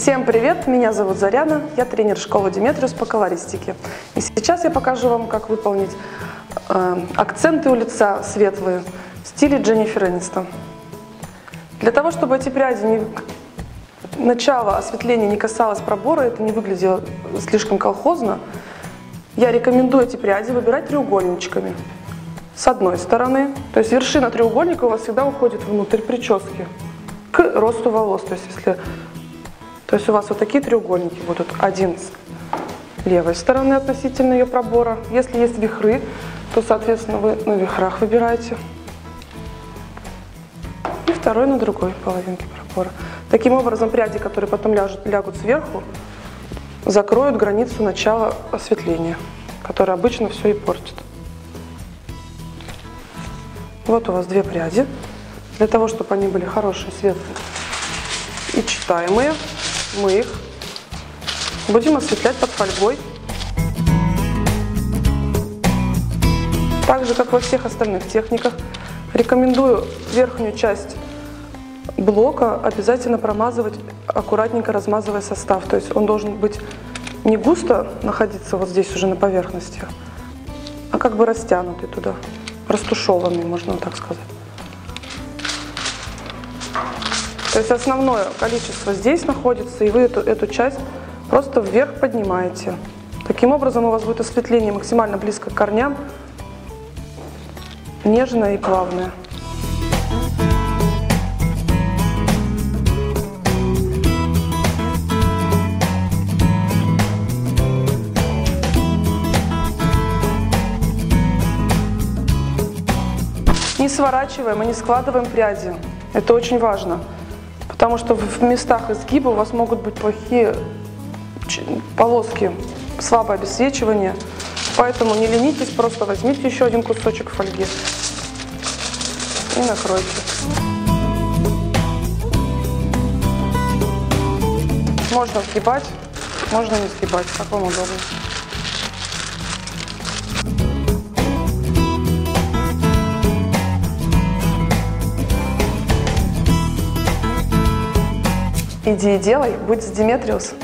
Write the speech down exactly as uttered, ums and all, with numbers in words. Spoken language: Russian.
Всем привет! Меня зовут Заряна, я тренер школы Demetrius по колористике. И сейчас я покажу вам, как выполнить э, акценты у лица светлые в стиле Дженнифер Энистон. Для того, чтобы эти пряди, не... начало осветления не касалось пробора, это не выглядело слишком колхозно, я рекомендую эти пряди выбирать треугольничками. С одной стороны, то есть вершина треугольника у вас всегда уходит внутрь прически, к росту волос. То есть, если, то есть у вас вот такие треугольники будут. Один с левой стороны относительно ее пробора. Если есть вихры, то, соответственно, вы на вихрах выбираете. И второй на другой половинке пробора. Таким образом, пряди, которые потом ляжут, лягут сверху, закроют границу начала осветления, которое обычно все и портит. Вот у вас две пряди. Для того, чтобы они были хорошие, светлые и читаемые, мы их будем осветлять под фольгой. Так же, как во всех остальных техниках, рекомендую верхнюю часть блока обязательно промазывать, аккуратненько размазывая состав. То есть он должен быть не густо находиться вот здесь уже на поверхности, а как бы растянутый туда. Растушеванный, можно так сказать. То есть основное количество здесь находится, и вы эту, эту часть просто вверх поднимаете. Таким образом у вас будет осветление максимально близко к корням, нежное и плавное. Не сворачиваем и не складываем пряди. Это очень важно, потому что в местах изгиба у вас могут быть плохие полоски, слабое обесцвечивание. Поэтому не ленитесь, просто возьмите еще один кусочек фольги и накройте. Можно сгибать, можно не сгибать, как вам удобно. Иди и делай, будь с Demetrius.